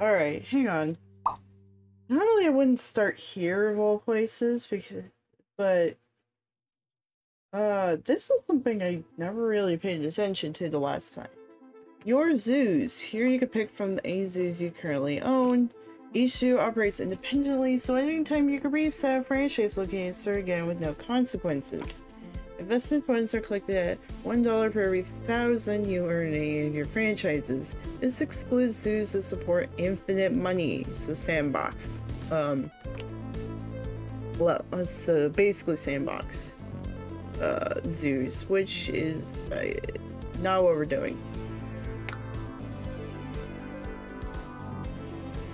Alright, hang on. Normally I wouldn't start here of all places, because, but this is something I never really paid attention to the last time. Your zoos. Here you can pick from the 8 zoos you currently own. Each zoo operates independently, so at any time you can reset a franchise location and start again with no consequences. Investment funds are collected at $1 per every 1,000 you earn in your franchises. This excludes zoos that support infinite money, so sandbox. Well, so basically sandbox zoos, which is not what we're doing.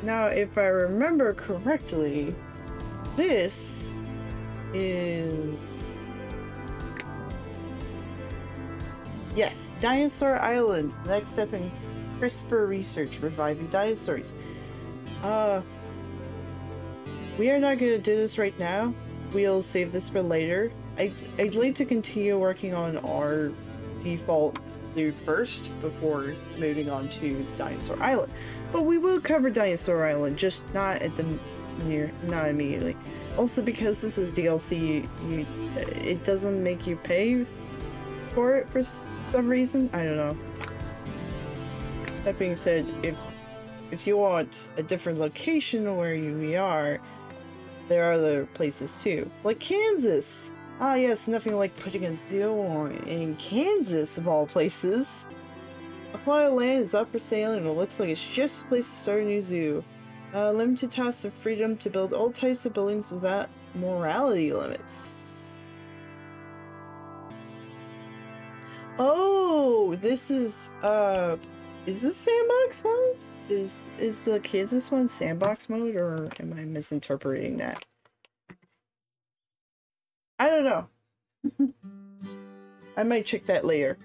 Now, if I remember correctly, this is... yes, Dinosaur Island, the next step in CRISPR research, reviving dinosaurs. We are not going to do this right now. We'll save this for later. I'd like to continue working on our default zoo first before moving on to Dinosaur Island, but we will cover Dinosaur Island, just not at the not immediately. Also, because this is DLC, it doesn't make you pay for it for some reason. I don't know. That being said, if you want a different location where we are, there are other places too, like Kansas. Ah yes, nothing like putting a zoo on in Kansas, of all places. A plot of land is up for sale and it looks like it's just a place to start a new zoo. Limited tasks and freedom to build all types of buildings without morality limits. Oh, this is this sandbox mode? Is the Kansas one sandbox mode, or am I misinterpreting that? I don't know. I might check that later.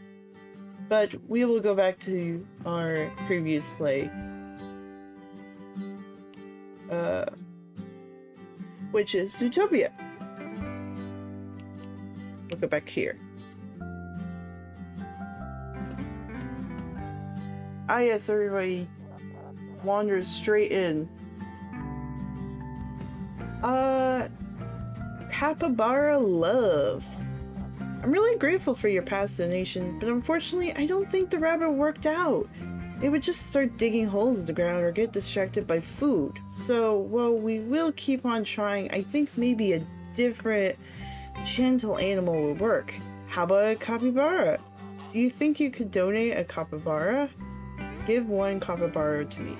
But we will go back to our previous play. Which is Zootopia. We'll go back here. Ah yes, everybody wanders straight in. Capybara Love. I'm really grateful for your past donation, but unfortunately, I don't think the rabbit worked out. It would just start digging holes in the ground or get distracted by food. So, well, we will keep on trying. I think maybe a different gentle animal would work. How about a capybara? Do you think you could donate a capybara? Give one capybara to me.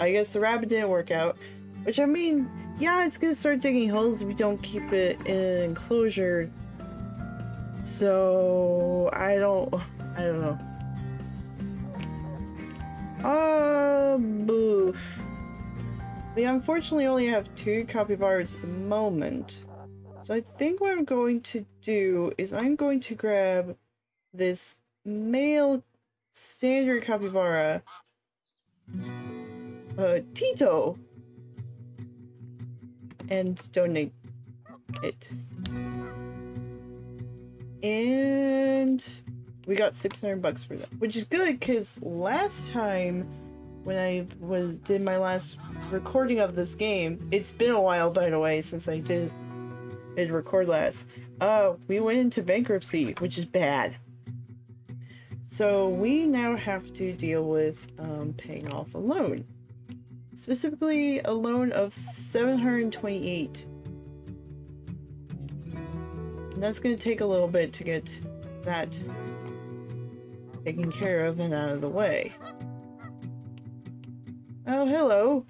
I guess the rabbit didn't work out, which I mean, yeah, it's gonna start digging holes if we don't keep it in an enclosure. So I don't know. Boo. We unfortunately only have 2 capybaras at the moment. So I think what I'm going to do is I'm going to grab this male standard capybara. Tito, and donate it. And we got 600 bucks for that, which is good, because last time when I did my last recording of this game, it's been a while, by the way, since I did record last. We went into bankruptcy, which is bad. So we now have to deal with paying off a loan. Specifically, a loan of 728. And that's going to take a little bit to get that taken care of and out of the way. Oh, hello.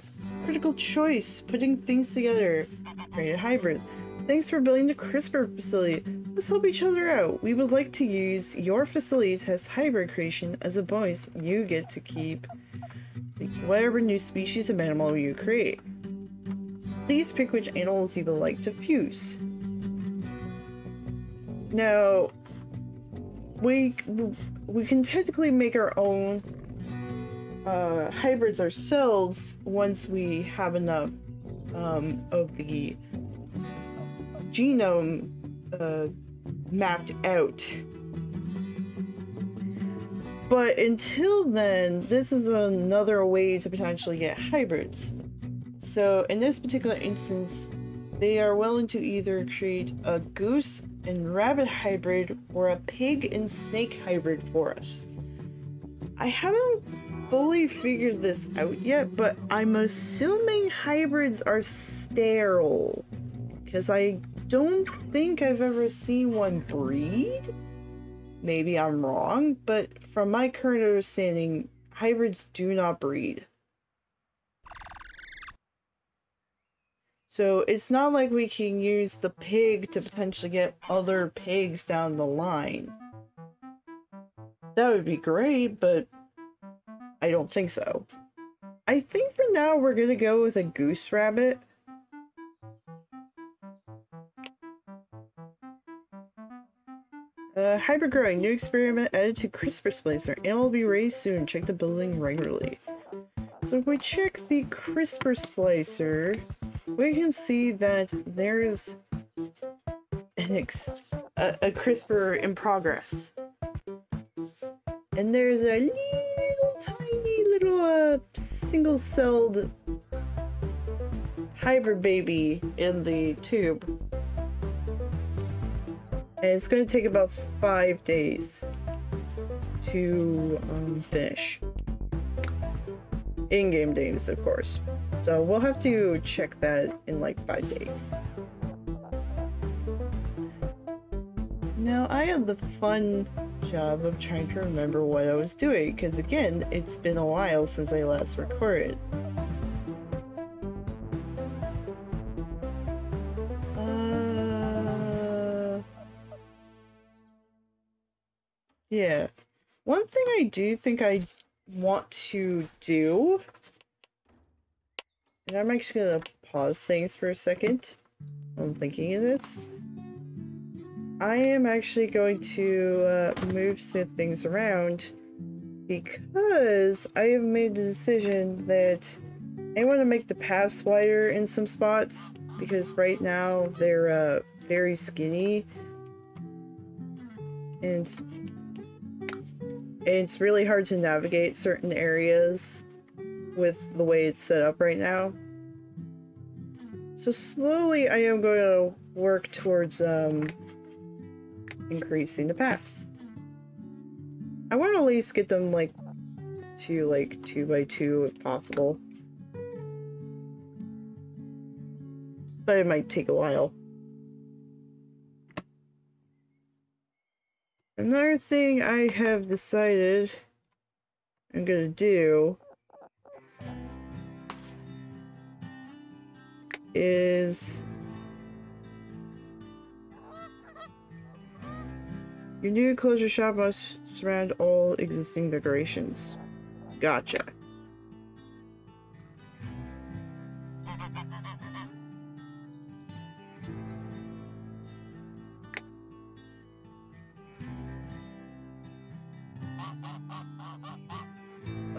Critical choice. Putting things together. Created hybrid. Thanks for building the CRISPR facility. Let's help each other out. We would like to use your facility to test hybrid creation. As a bonus, you get to keep whatever new species of animal you create. Please pick which animals you would like to fuse. Now, we can technically make our own hybrids ourselves once we have enough of the genome mapped out. But until then, this is another way to potentially get hybrids. So in this particular instance, they are willing to either create a goose and rabbit hybrid or a pig and snake hybrid for us. I haven't fully figured this out yet, but I'm assuming hybrids are sterile because I don't think I've ever seen one breed. Maybe I'm wrong, but from my current understanding, hybrids do not breed. So it's not like we can use the pig to potentially get other pigs down the line. That would be great, but I don't think so. I think for now we're gonna go with a goose rabbit. Hybrid growing, new experiment added to CRISPR splicer. Animal will be raised soon. Check the building regularly. So if we check the CRISPR splicer, we can see that there's a CRISPR in progress. And there's a little tiny little single-celled hybrid baby in the tube. And it's going to take about 5 days to finish. In-game days, of course. So we'll have to check that in like 5 days. Now I have the fun job of trying to remember what I was doing, because again, it's been a while since I last recorded. Yeah, one thing I do think I want to do, and I'm actually gonna pause things for a second while I'm thinking of this. I am actually going to move some things around because I have made the decision that I want to make the paths wider in some spots because right now they're very skinny and it's really hard to navigate certain areas with the way it's set up right now. So slowly I am going to work towards increasing the paths. I want to at least get them like to like 2x2 if possible. But it might take a while. Another thing I have decided I'm gonna do is your new closure shop must surround all existing decorations. Gotcha.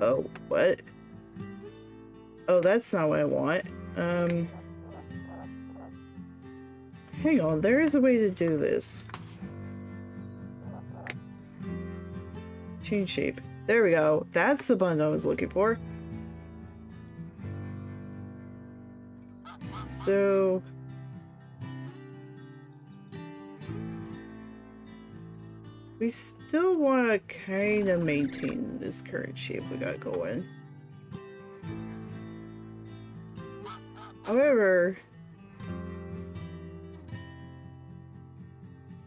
Oh, what? Oh, that's not what I want. Hang on, there is a way to do this. Change shape. There we go. That's the button I was looking for. So... we still want to kind of maintain this current shape we got going. However,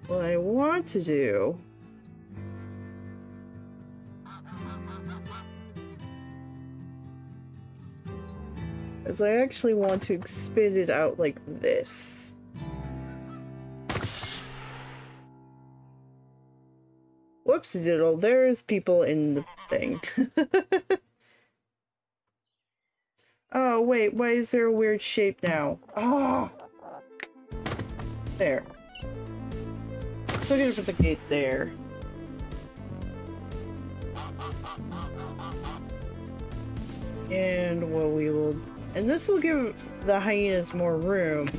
what I want to do is I actually want to expand it out like this. Whoopsie doodle, there's people in the thing. Oh, wait, why is there a weird shape now? Ah! Oh. There. Still gonna put the gate there. And what we will. And this will give the hyenas more room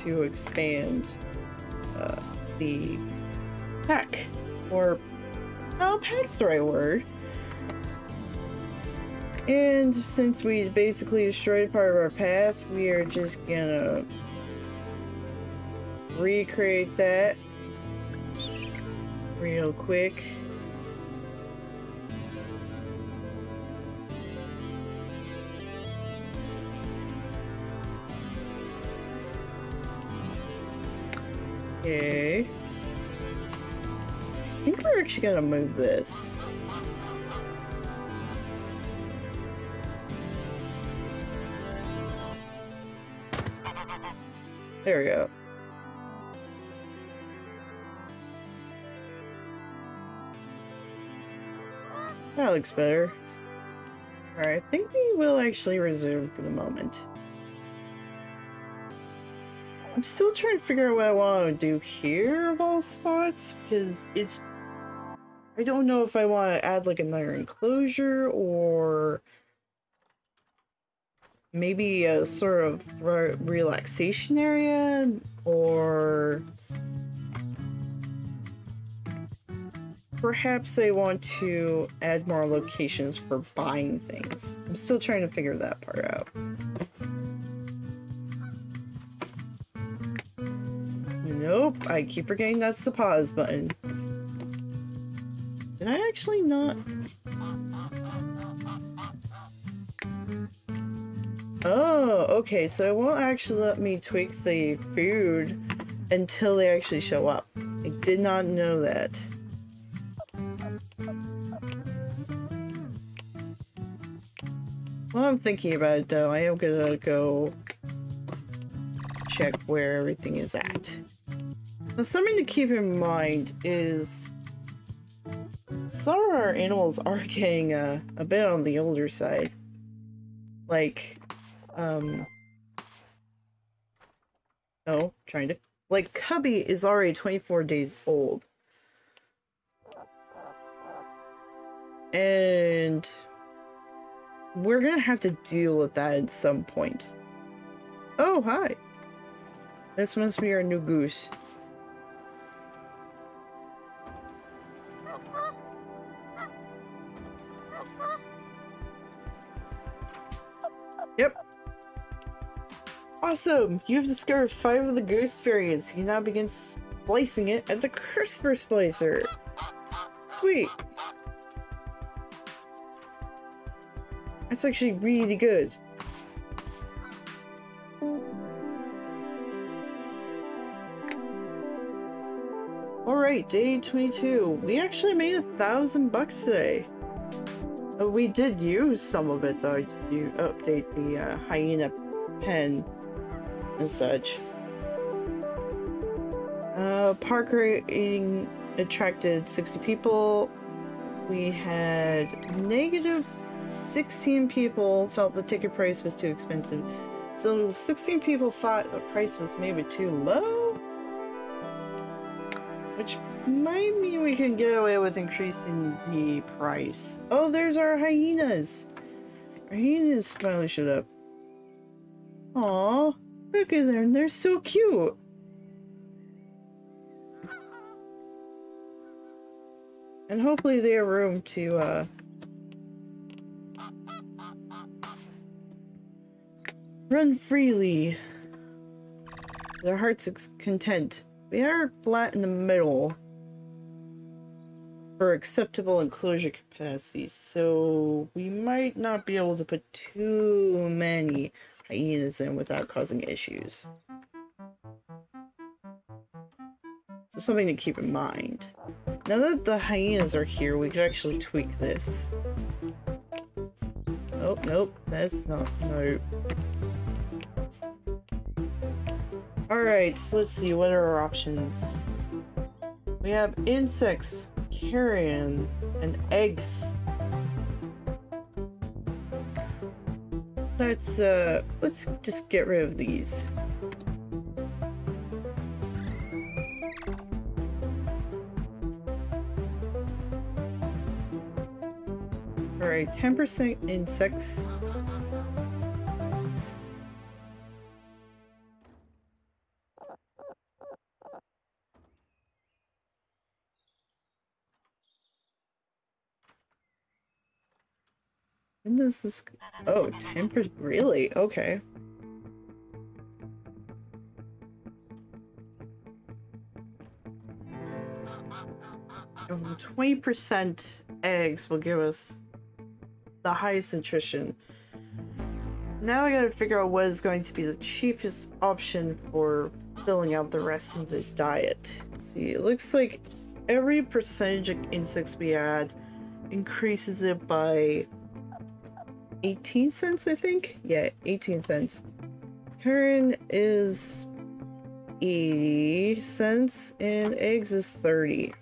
to expand the pack. Or Oh, pac's the right word. And since we basically destroyed part of our path, we are just gonna recreate that real quick. Okay. I think we're actually gonna move this. There we go. That looks better. Alright, I think we will actually resume for the moment. I'm still trying to figure out what I want to do here of all spots, because it's... I don't know if I want to add like another enclosure or... maybe a sort of relaxation area, or perhaps I want to add more locations for buying things. I'm still trying to figure that part out. Nope, I keep forgetting that's the pause button. Did I actually not? Oh, okay, so it won't actually let me tweak the food until they actually show up. I did not know that. Well, I'm thinking about it, though. I am gonna go check where everything is at. Now, something to keep in mind is some of our animals are getting a bit on the older side. Like... like Cubby is already 24 days old. And we're gonna have to deal with that at some point. Oh, hi. This must be our new goose. Yep. Awesome! You've discovered 5 of the goose variants. You can now begin splicing it at the CRISPR splicer. Sweet! That's actually really good. Alright, day 22. We actually made $1,000 today. We did use some of it though to update the hyena pen and such. Park rating attracted 60 people. We had negative 16 people felt the ticket price was too expensive. So 16 people thought the price was maybe too low, which might mean we can get away with increasing the price. Oh, there's our hyenas. Our hyenas finally showed up. Aw, look at them, they're so cute. And hopefully they have room to run freely. Their hearts content. We are flat in the middle for acceptable enclosure capacity, so we might not be able to put too many hyenas in without causing issues. So something to keep in mind. Now that the hyenas are here, we could actually tweak this. Oh, nope, that's not, no. Alright, so let's see, what are our options? We have insects, carrion, and eggs. Let's just get rid of these. All right, 10% insects. When does this... Oh, 10%? Really? Okay. And 20% eggs will give us the highest nutrition. Now I gotta figure out what is going to be the cheapest option for filling out the rest of the diet. Let's see, it looks like every percentage of insects we add increases it by 18 cents, I think? Yeah, 18 cents. Current is 80 cents and eggs is 30.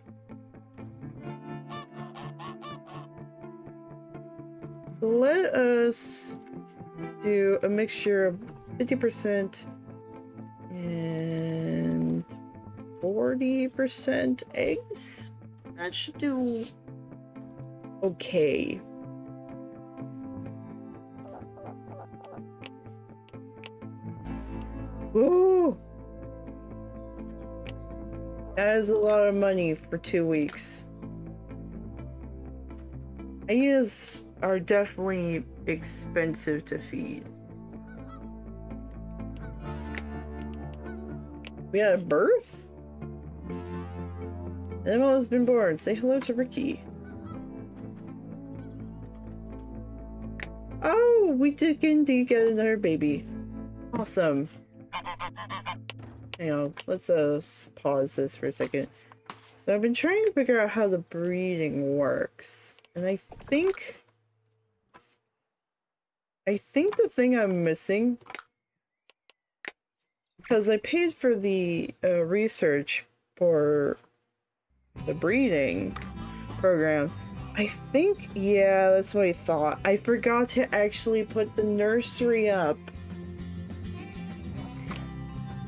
So let us do a mixture of 50% and 40% eggs. That should do okay. Woo! That is a lot of money for 2 weeks. Hyenas are definitely expensive to feed. We had a birth? Emma has been born. Say hello to Ricky. Oh, we did indeed get another baby. Awesome. Hang on, let's pause this for a second. So I've been trying to figure out how the breeding works. And I think the thing I'm missing, because I paid for the research for the breeding program, I think, yeah, that's what I thought. I forgot to actually put the nursery up.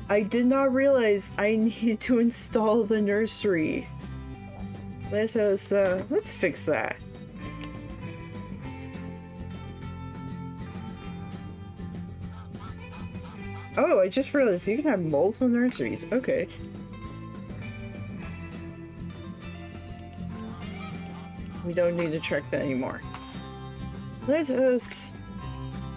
I did not realize I needed to install the nursery. Let's fix that. Oh, I just realized you can have multiple nurseries. Okay. We don't need to check that anymore.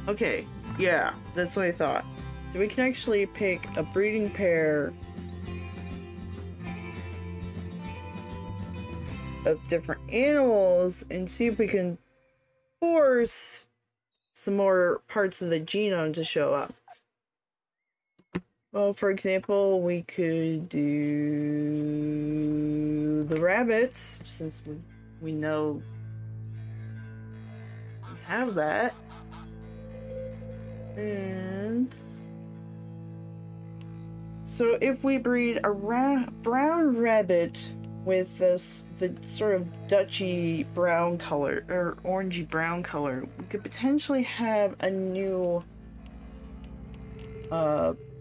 Okay, yeah, that's what I thought. So we can actually pick a breeding pair of different animals and see if we can force some more parts of the genome to show up. Well, for example, we could do the rabbits, since we know we have that. And so if we breed a brown rabbit with this, the sort of Dutchy brown color, or orangey brown color, we could potentially have a new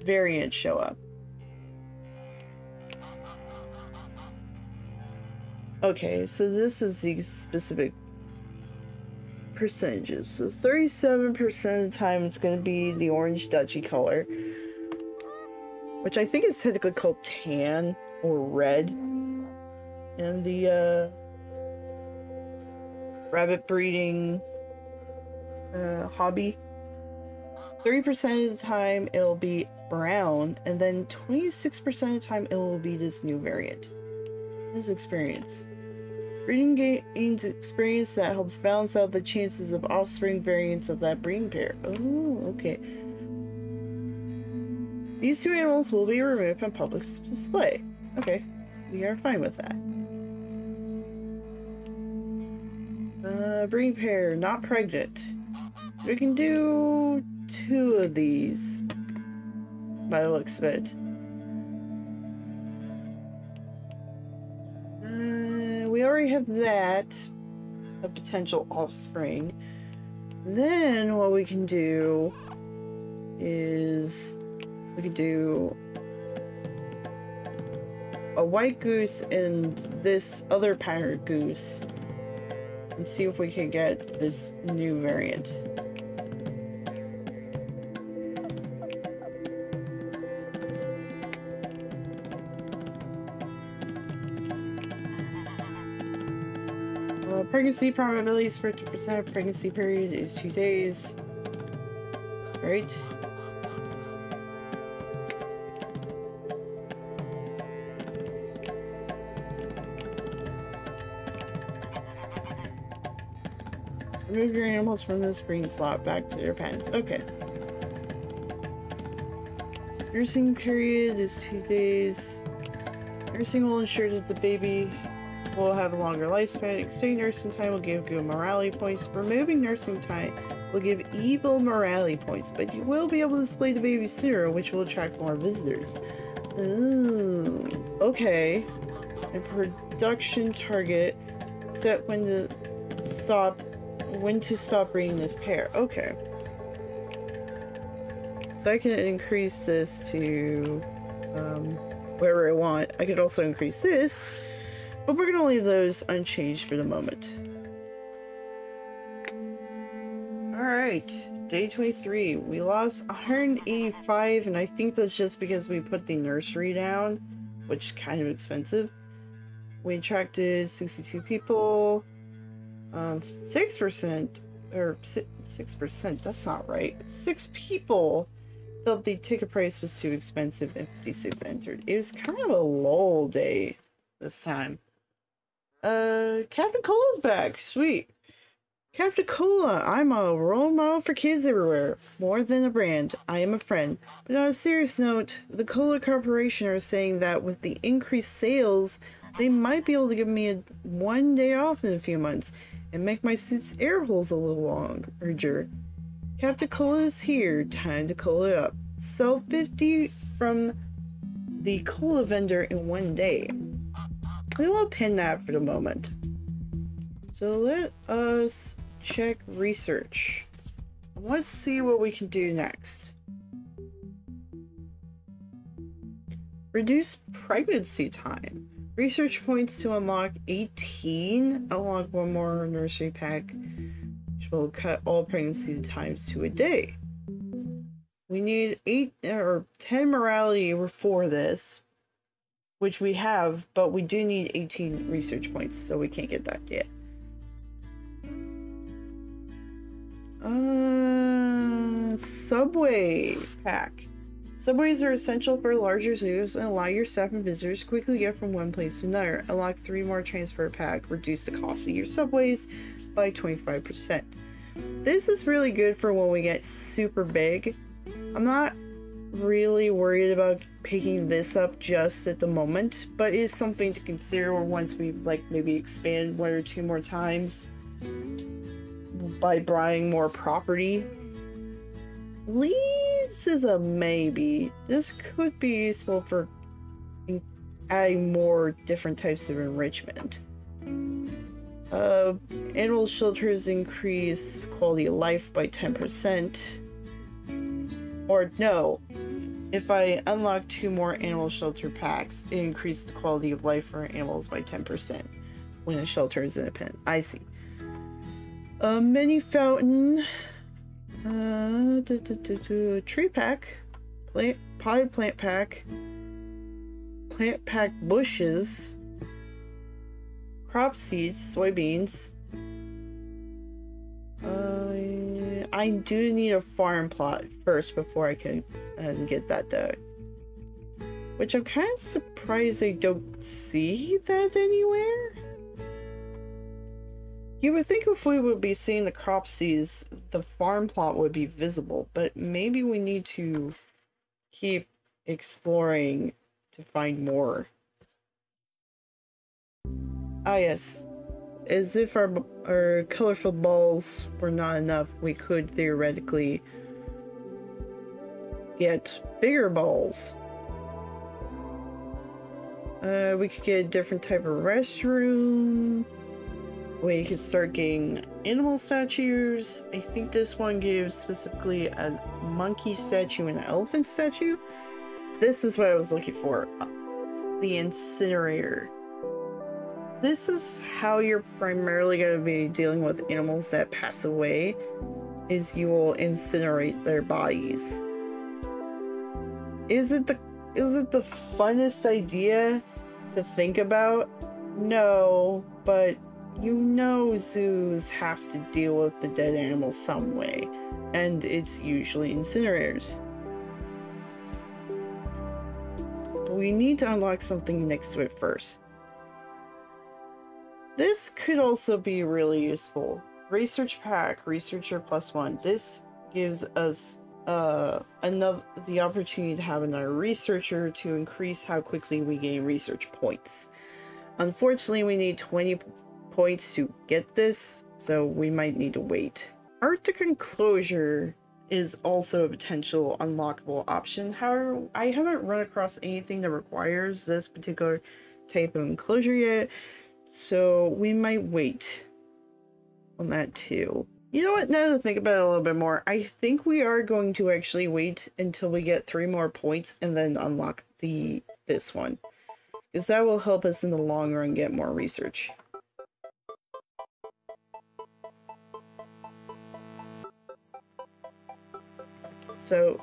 variant show up. Okay, so this is the specific percentages. So 37% of the time it's going to be the orange Dutchy color, which I think is technically called tan or red. And the rabbit breeding hobby, 3% of the time it'll be brown, and then 26% of the time it will be this new variant. This experience. Breeding gains experience that helps balance out the chances of offspring variants of that breeding pair. Oh, okay. These two animals will be removed from public display. Okay, we are fine with that. Breeding pair, not pregnant. So we can do 2 of these, by the looks of it. We already have that, a potential offspring. Then what we can do is we could do a white goose and this other parent goose and see if we can get this new variant. Pregnancy probability is 50%. Pregnancy period is 2 days. Right? Remove your animals from the green slot back to their pens. Okay. Nursing period is 2 days. Nursing will ensure that the baby will have a longer lifespan. Extending nursing time will give good morality points. Removing nursing time will give evil morality points, but you will be able to display the baby sooner, which will attract more visitors. Ooh, okay. And production target set when to stop breeding this pair. Okay. So I can increase this to wherever I want. I could also increase this, but we're gonna leave those unchanged for the moment. Alright, day 23. We lost 185, and I think that's just because we put the nursery down, which is kind of expensive. We attracted 62 people. 6%, or 6%, that's not right. 6 people thought the ticket price was too expensive and 56 entered. It was kind of a lull day this time. Captain Cola's back, sweet. Captain Cola, I'm a role model for kids everywhere. More than a brand, I am a friend. But on a serious note, the Cola Corporation are saying that with the increased sales, they might be able to give me one day off in a few months and make my suit's air holes a little longer. Captain Cola is here, time to cola it up. Sell 50 from the cola vendor in 1 day. We will pin that for the moment. So let us check research. Let's see what we can do next. Reduce pregnancy time. Research points to unlock 18. Unlock one more nursery pack, which will cut all pregnancy times to a day. We need 8 or 10 morality for this, which we have, but we do need 18 research points, so we can't get that yet. Subway pack. Subways are essential for larger zoos and allow your staff and visitors to quickly get from one place to another. Unlock 3 more transport pack. Reduce the cost of your subways by 25%. This is really good for when we get super big. I'm not really worried about picking this up just at the moment, but it is something to consider once we maybe expand 1 or 2 more times by buying more property. Leaves is a maybe. This could be useful for adding more different types of enrichment. Animal shelters increase quality of life by 10%. Or no, if I unlock 2 more animal shelter packs, it increases the quality of life for animals by 10% when a shelter is in a pen. I see. A mini fountain. Tree pack, potted plant pack bushes, crop seeds, soybeans. I do need a farm plot first before I can get that done. Which I'm kind of surprised I don't see that anywhere. You would think if we would be seeing the crop seeds, the farm plot would be visible, but maybe we need to keep exploring to find more. Ah yes, as if our colorful balls were not enough, we could theoretically get bigger balls. We could get a different type of restroom. We can start getting animal statues. I think this one gives specifically a monkey statue and an elephant statue. This is what I was looking for. The incinerator. This is how you're primarily going to be dealing with animals that pass away, is you will incinerate their bodies. Is it the funnest idea to think about? No, but You know zoos have to deal with the dead animals some way, and it's usually incinerators. But we need to unlock something next to it first. This could also be really useful. Research pack, researcher +1. This gives us the opportunity to have another researcher to increase how quickly we gain research points. Unfortunately, we need 20 points to get this, so we might need to wait. Arctic Enclosure is also a potential unlockable option. However, I haven't run across anything that requires this particular type of enclosure yet, so we might wait on that too. You know what, now to think about it a little bit more, I think we are going to actually wait until we get 3 more points and then unlock this one. Because that will help us in the long run get more research. So,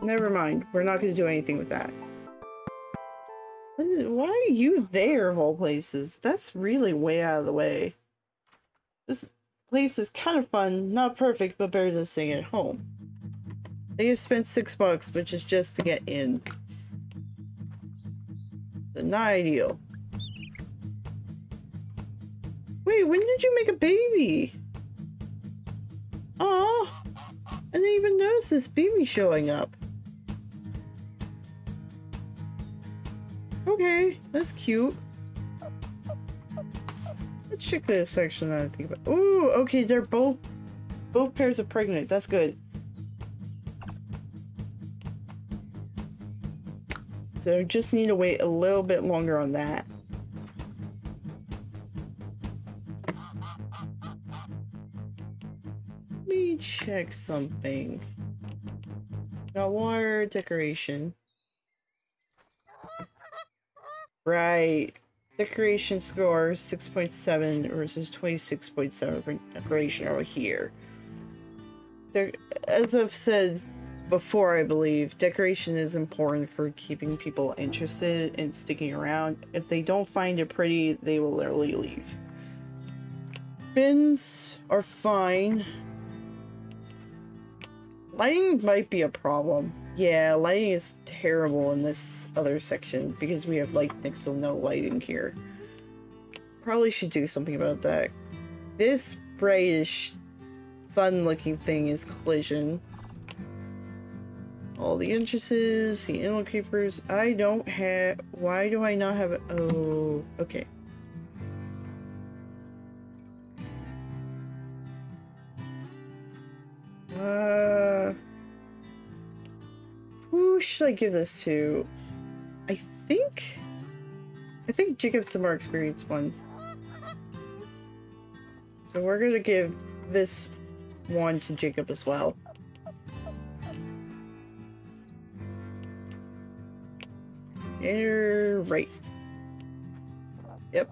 never mind, we're not going to do anything with that. Why are you there of all places? That's really way out of the way. This place is kind of fun, not perfect, but better than staying at home. They have spent $6, which is just to get in. But not ideal. Wait, when did you make a baby? Aww, I didn't even notice this baby showing up. Okay, that's cute. Check this section now I think about. Ooh, okay, they're both pairs are pregnant. That's good. So just need to wait a little bit longer on that. Let me check something. Got water decoration. Right. Decoration score 6.7 versus 26.7 for decoration over here. As I've said before, I believe, decoration is important for keeping people interested and sticking around. If they don't find it pretty, they will literally leave. Bins are fine. Lighting might be a problem. Yeah, lighting is terrible in this other section because we have like next to no lighting here. Probably should do something about that. This brightish, fun-looking thing is collision. All the entrances, the animal creepers. I don't have. Why do I not have? Oh, okay. Who should I give this to? I think Jacob's the more experienced one. So we're gonna give this one to Jacob as well. You're right. Yep.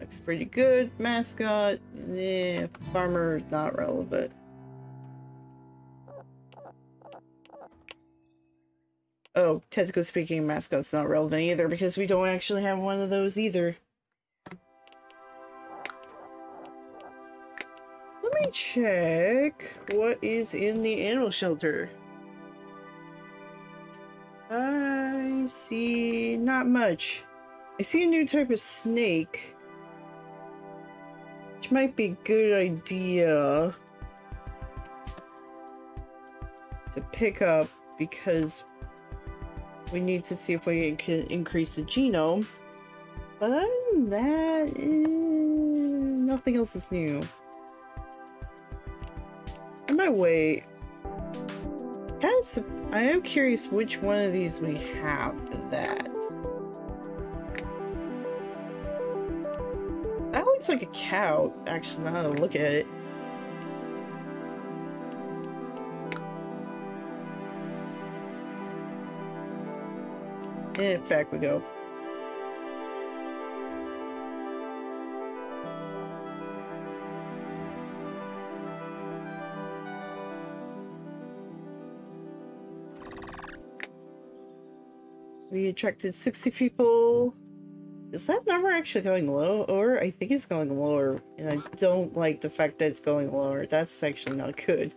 Looks pretty good. Mascot. Yeah, farmer, not relevant. Oh, technically speaking, mascot's not relevant either because we don't actually have one of those either. Let me check what is in the animal shelter. I see not much. I see a new type of snake, which might be a good idea to pick up because we need to see if we can increase the genome. But other than that, nothing else is new. I might wait. I am curious which one of these we have for that. That looks like a cow, actually, now that I look at it. And back we go. We attracted 60 people. Is that number actually going low? Or I think it's going lower, and I don't like the fact that it's going lower. That's actually not good.